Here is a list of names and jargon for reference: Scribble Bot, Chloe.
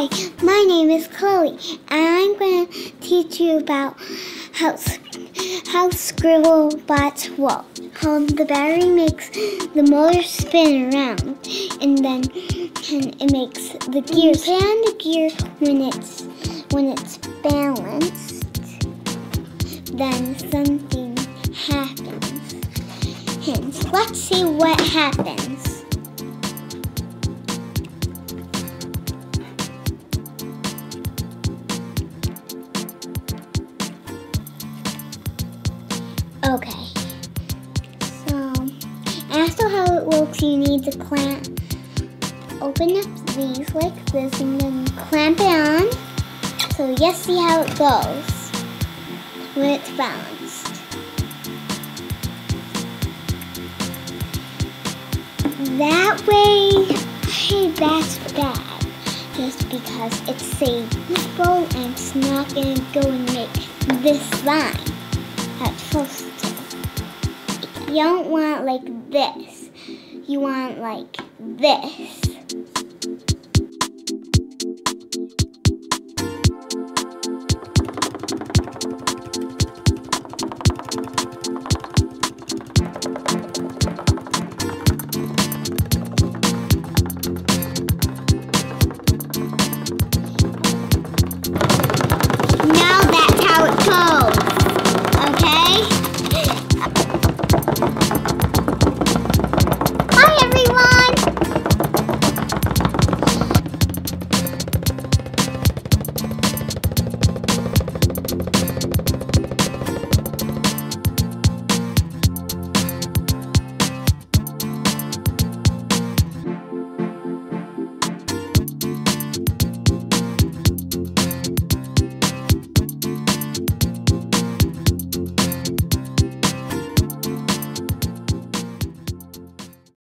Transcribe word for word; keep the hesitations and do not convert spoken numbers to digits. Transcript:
Hi, my name is Chloe, and I'm going to teach you about how, how Scribble Bots walk. How the battery makes the motor spin around, and then and it makes the gears. Play on the gear when it's, when it's balanced, then something happens. And let's see what happens. Okay, so after how it works, you need to clamp, open up these like this and then clamp it on. So just see how it goes when it's balanced. That way, hey, that's bad, just because it's stable and it's not going to go and make this line. That's supposed to. You don't want like this. You want like this.